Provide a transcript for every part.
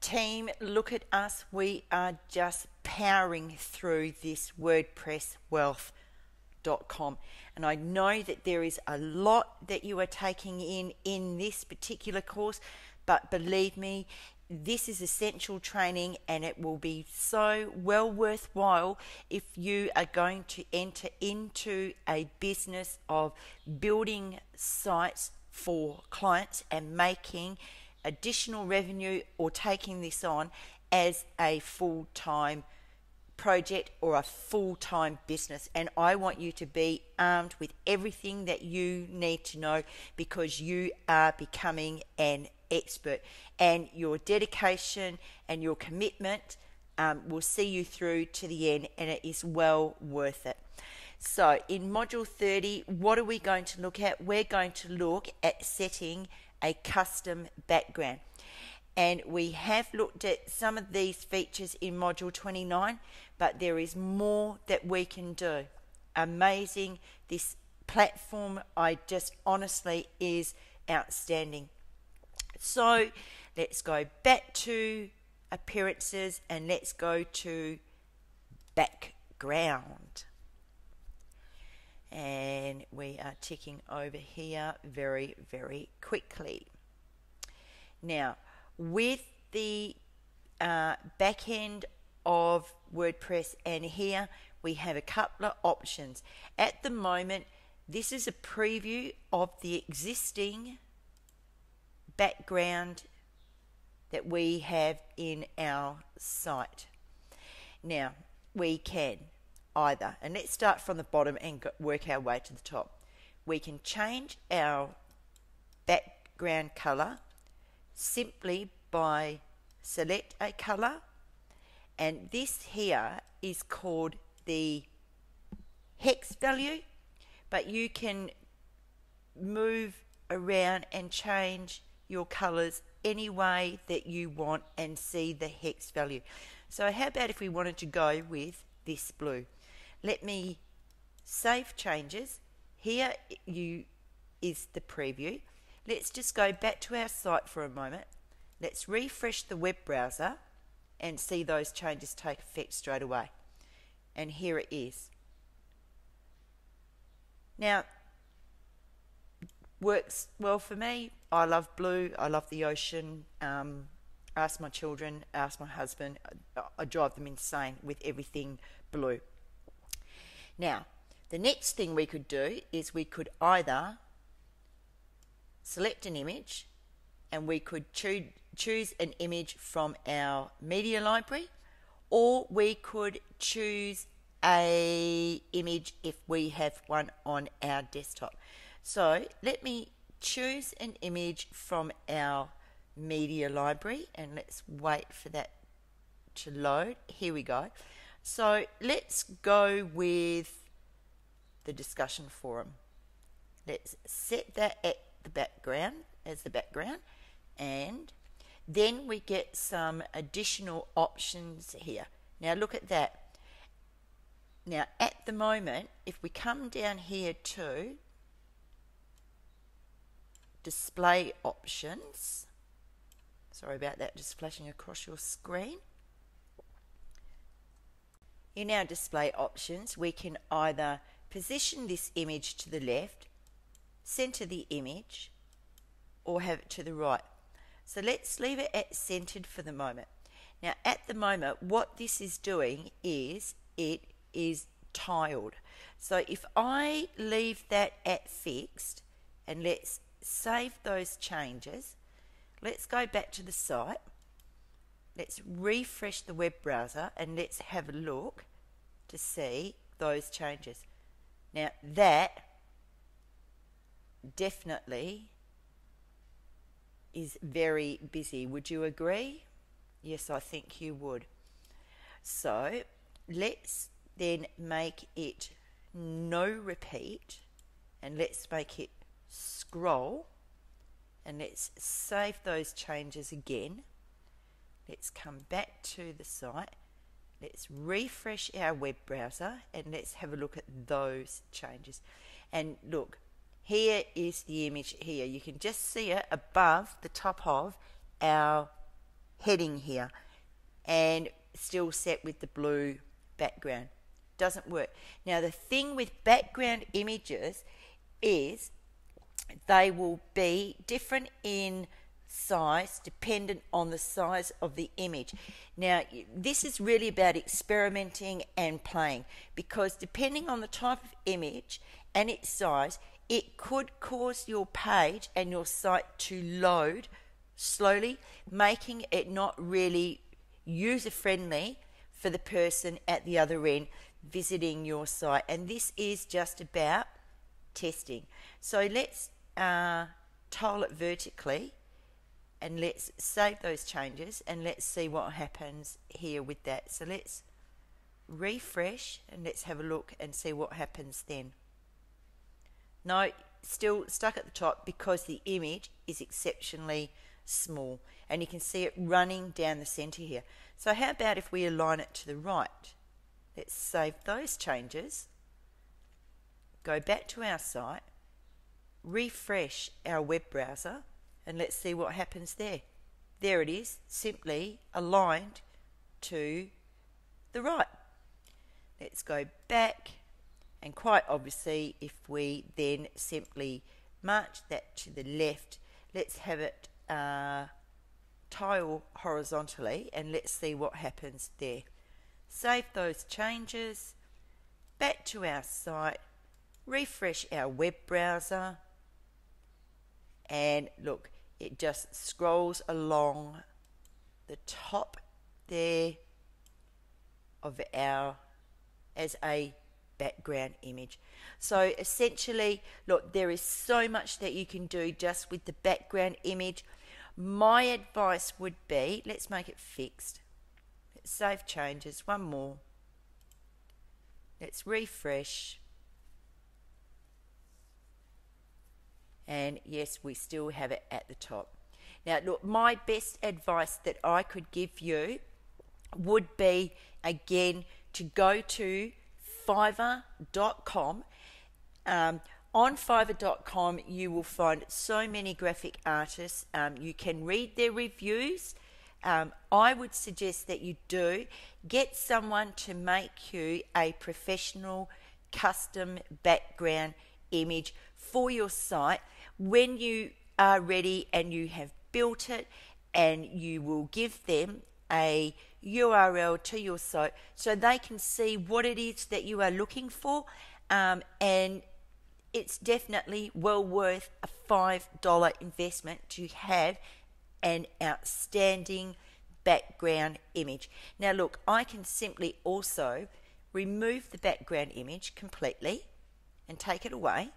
Team, look at us. We are just powering through this WordPress.com, and I know that there is a lot that you are taking in this particular course, but believe me, this is essential training, and it will be so well worthwhile if you are going to enter into a business of building sites for clients and making additional revenue, or taking this on as a full-time project or a full-time business. And I want you to be armed with everything that you need to know, because you are becoming an expert, and your dedication and your commitment will see you through to the end, and it is well worth it. So in module 30, what are we going to look at? We're going to look at setting a custom background, and we have looked at some of these features in module 29, but there is more that we can do. Amazing. This platform, I just honestly, is outstanding. So let's go back to appearances, and let's go to background, and we are ticking over here very, very quickly. Now, with the back end of WordPress, and here we have a couple of options. At the moment, this is a preview of the existing background that we have in our site. Now, we can either, and let's start from the bottom and work our way to the top. We can change our background color simply by select a color, and this here is called the hex value, but you can move around and change your colors any way that you want and see the hex value. So how about if we wanted to go with this blue? Let me save changes. Here is the preview. Let's just go back to our site for a moment. Let's refresh the web browser and see those changes take effect straight away. And here it is. Now, works well for me. I love blue. I love the ocean. Ask my children, ask my husband. I drive them insane with everything blue. Now, the next thing we could do is we could either select an image, and we could choose an image from our media library, or we could choose a image if we have one on our desktop. So let me choose an image from our media library, and let's wait for that to load. Here we go. So let's go with the discussion forum. Let's set that at the background as the background, and then we get some additional options here. Now look at that. Now at the moment, if we come down here to display options, sorry about that, just flashing across your screen. In our display options, we can either position this image to the left, center the image, or have it to the right. So let's leave it at centered for the moment. Now at the moment, what this is doing is it is tiled. So if I leave that at fixed, and let's save those changes, let's go back to the site, let's refresh the web browser, and let's have a look to see those changes. Now that definitely is very busy. Would you agree? Yes, I think you would. So let's then make it no repeat, and let's make it scroll, and let's save those changes again. Let's come back to the site, let's refresh our web browser, and let's have a look at those changes. And look, here is the image here. You can just see it above the top of our heading here and still set with the blue background. Doesn't work. Now the thing with background images is they will be different in size dependent on the size of the image. Now this is really about experimenting and playing, because depending on the type of image and its size, it could cause your page and your site to load slowly, making it not really user-friendly for the person at the other end visiting your site. And this is just about testing. So let's tile it vertically and let's save those changes and let's see what happens here with that. So let's refresh and let's have a look and see what happens then. No, still stuck at the top because the image is exceptionally small and you can see it running down the center here. So how about if we align it to the right? Let's save those changes, go back to our site, refresh our web browser, and let's see what happens there. There it is, simply aligned to the right. Let's go back, and quite obviously if we then simply march that to the left, let's have it tile horizontally and let's see what happens there. Save those changes, back to our site, refresh our web browser, and look, it just scrolls along the top there of our as a background image. So essentially, look, there is so much that you can do just with the background image. My advice would be, let's make it fixed. Let's save changes, one more. Let's refresh. And yes, we still have it at the top. Now, look, my best advice that I could give you would be, again, to go to Fiverr.com. On Fiverr.com you will find so many graphic artists. You can read their reviews. I would suggest that you do get someone to make you a professional custom background image for your site when you are ready and you have built it, and you will give them a URL to your site so they can see what it is that you are looking for, and it's definitely well worth a $5 investment to have an outstanding background image. Now look, I can simply also remove the background image completely and take it away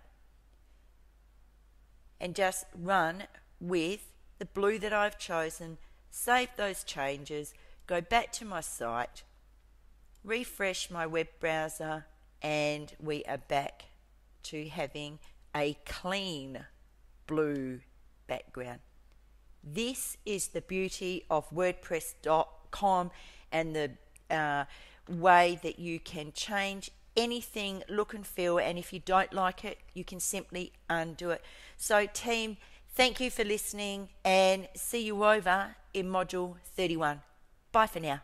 and just run with the blue that I've chosen, save those changes, go back to my site, refresh my web browser, and we are back to having a clean blue background. This is the beauty of WordPress.com and the way that you can change anything, look and feel, and if you don't like it, you can simply undo it. So team, thank you for listening and see you over in module 31. Bye for now.